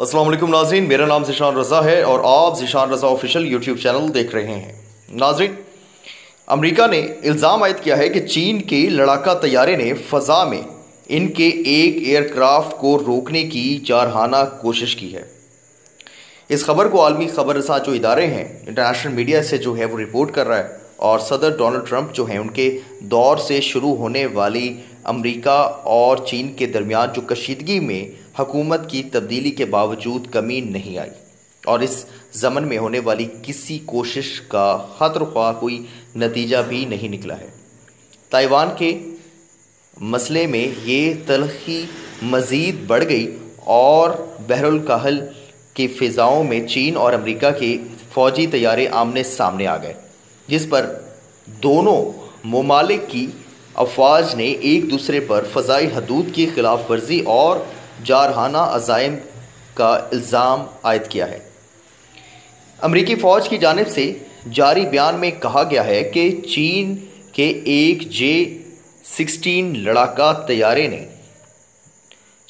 अस्सलाम वालेकुम नाज़रीन, मेरा नाम जिशान रज़ा है और आप Zeeshan Raza official YouTube channel देख रहे हैं। नाज़रीन, अमेरिका ने इल्ज़ाम आयद किया है कि चीन के लड़ाका तैयारे ने फ़ज़ा में इनके एक एयरक्राफ्ट को रोकने की जारहाना कोशिश की है। इस खबर को आलमी खबरसां जो इदारे हैं, इंटरनेशनल मीडिया से जो है वो रिपोर्ट कर रहा है और सदर डोनाल्ड ट्रंप जो हैं उनके दौर से शुरू होने वाली अमेरिका और चीन के दरमियान जो कशीदगी में हकूमत की तब्दीली के बावजूद कमी नहीं आई और इस ज़मन में होने वाली किसी कोशिश का ख़ातिर ख्वाह कोई नतीजा भी नहीं निकला है। ताइवान के मसले में ये तलखी मज़ीद बढ़ गई और बहरुल कहल की फ़िज़ाओं में चीन और अमेरिका के फ़ौजी तैयारे आमने सामने आ गए, जिस पर दोनों ममालिक की अफवाज ने एक दूसरे पर फ़ज़ाई हदूद की ख़िलाफ़ वर्जी और जारहाना अज़ाइम का इल्ज़ाम आयद किया है। अमरीकी फ़ौज की जानिब से जारी बयान में कहा गया है कि चीन के एक J-16 लड़ाका तैयारे ने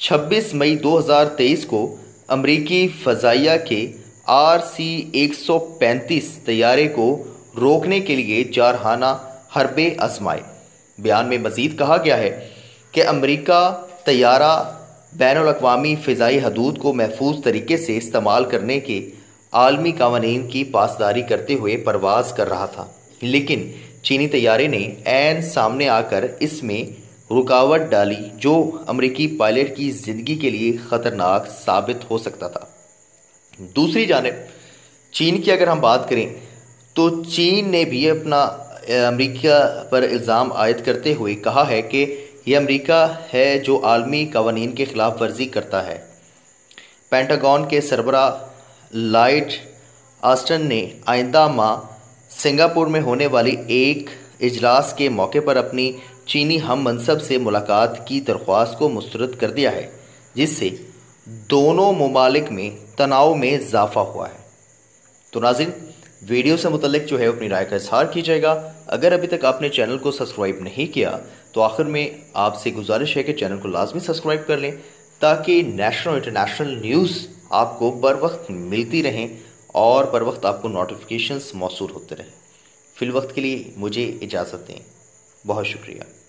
26 मई 2023 को अमरीकी फ़ज़ाइया के RC-135 तैयारे को रोकने के लिए जारहाना हरबे आजमाए। बयान में मज़ीद कहा गया है कि अमरीका तैयारा बैनुल अक़वामी फ़िज़ाई हदूद को महफूज तरीके से इस्तेमाल करने के आलमी क़वानीन की पासदारी करते हुए परवाज़ कर रहा था, लेकिन चीनी तैयारे ने ऐन सामने आकर इसमें रुकावट डाली जो अमरीकी पायलट की ज़िंदगी के लिए ख़तरनाक साबित हो सकता था। दूसरी जानिब चीन की अगर हम बात करें तो चीन ने भी अपना अमेरिका पर इल्ज़ाम आयद करते हुए कहा है कि यह अमेरिका है जो आलमी कवानीन के ख़िलाफ़ वर्जी करता है। पेंटागॉन के सरबरा लॉयड ऑस्टिन ने आइंदा माह सिंगापुर में होने वाली एक इजलास के मौके पर अपनी चीनी हम मनसब से मुलाकात की दरख्वास्त को मुस्तरद कर दिया है, जिससे दोनों ममालिक में तनाव में इजाफ़ा हुआ है। तो नाज़रीन, वीडियो से मुतल्लिक जो है अपनी राय का इजहार कीजिएगा। अगर अभी तक आपने चैनल को सब्सक्राइब नहीं किया तो आखिर में आपसे गुजारिश है कि चैनल को लाजमी सब्सक्राइब कर लें ताकि नेशनल इंटरनेशनल न्यूज़ आपको बर वक्त मिलती रहें और बर वक्त आपको नोटिफिकेशंस मौसूल होते रहें। फ़िलवक्त के लिए मुझे इजाज़त दें। बहुत शुक्रिया।